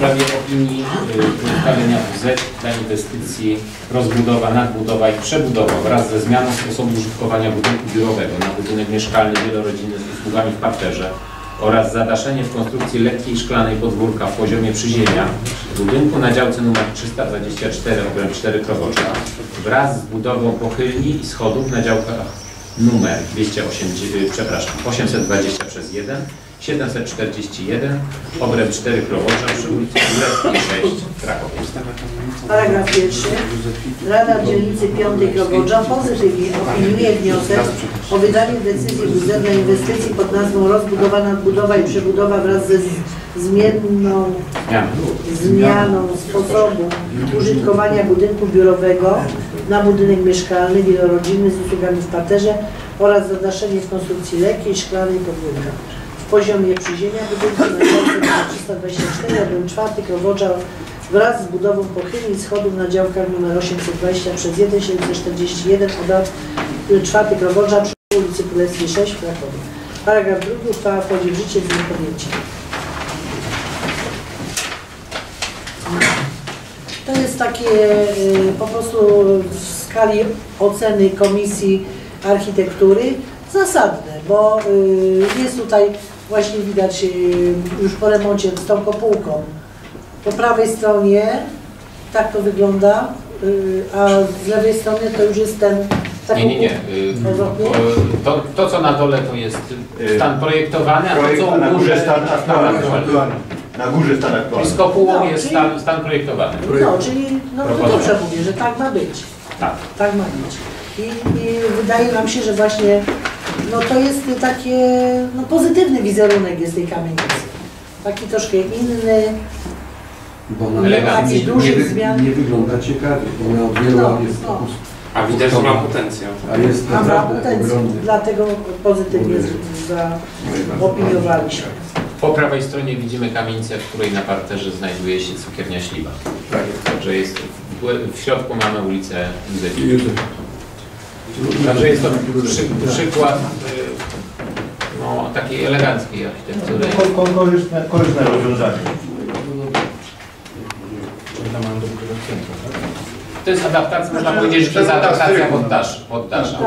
W sprawie opinii ustalenia WZ dla inwestycji rozbudowa, nadbudowa i przebudowa wraz ze zmianą sposobu użytkowania budynku biurowego na budynek mieszkalny wielorodzinny z usługami w parterze oraz zadaszenie w konstrukcji lekkiej szklanej podwórka w poziomie przyziemia budynku na działce nr 324 obręb 4 Krowodrza wraz z budową pochylni i schodów na działkach numer 820/1, 741, obręb 4 Krowodrza przy ulicy Królewskiej 6 w Krakowie. Paragraf pierwszy. Rada Dzielnicy 5 Krowodrza pozytywnie opiniuje wniosek o wydanie decyzji WZ dla inwestycji pod nazwą rozbudowa, nadbudowa i przebudowa wraz ze zmianą sposobu użytkowania budynku biurowego na budynek mieszkalny wielorodzinny z usługami w parterze oraz zadaszenie w konstrukcji lekkiej szklanej podwórka w poziomie przyziemia budynku na 324 obręb 4 Krowodrza wraz z budową pochylni schodów na działkach nr 820/1, 741 obręb 4 Krowodrza przy ulicy Królewskiej 6 w Krakowie. Paragraf drugi. Uchwała wchodzi w życie z dniem podjęcia. To jest takie po prostu w skali oceny Komisji Architektury zasadne, bo jest tutaj właśnie widać już po remoncie z tą kopułką. Po prawej stronie tak to wygląda, a z lewej strony to już jest ten... To co na dole to jest stan projektowany, a to co u górze jest stan aktualny. Na górze stan aktualny. Z kopułą jest stan projektowany. No, czyli no, to dobrze mówię, że tak ma być. Tak. Tak ma być. I wydaje nam się, że właśnie no, to jest taki no, pozytywny wizerunek jest tej kamienicy. Taki troszkę inny. Bo na nie wygląda ciekawie, bo ona od wielu lat jest no. A widać, że ma potencjał. A ma potencjał, dlatego pozytywnie zaopiniowaliśmy. Po prawej stronie widzimy kamienicę, w której na parterze znajduje się cukiernia Śliwa. Tak. Także jest, w środku mamy ulicę Józefa. Także jest to przykład no, takiej eleganckiej architektury. Korzystne rozwiązanie. To jest adaptacja, można powiedzieć, że to jest adaptacja poddasza.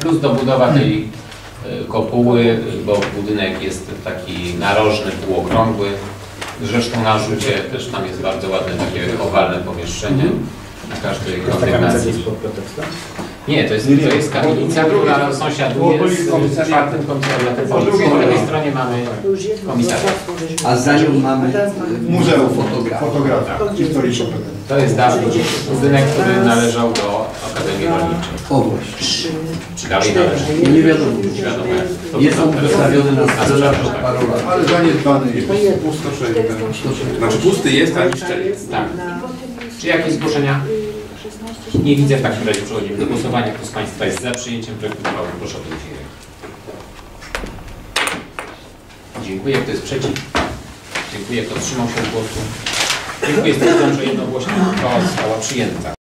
Plus dobudowa tej kopuły, bo budynek jest taki narożny, półokrągły. Zresztą na rzucie też tam jest bardzo ładne takie owalne pomieszczenie. Na każdej kondygnacji. Nie, to jest kamienica, która sąsiaduje z czwartym komisariatem. Po lewej stronie mamy komisariat. A za nią mamy muzeum fotografii historycznego. To jest dawny budynek, który należał do Akademii Rolniczej. O właśnie. Czy dalej należy? Nie wiadomo. Jest on wystawiony na sprzedaż od paru lat. Ale zaniedbany jest. Znaczy pusty jest, a niszczy jest. Tak. Czy jakieś zgłoszenia? Nie widzę, w takim razie przechodzimy do głosowania. Kto z Państwa jest za przyjęciem projektu uchwały, proszę o podniesienie ręki. Dziękuję. Kto jest przeciw? Dziękuję. Kto wstrzymał się od głosu? Dziękuję. Stwierdzam, że jednogłośnie uchwała została przyjęta.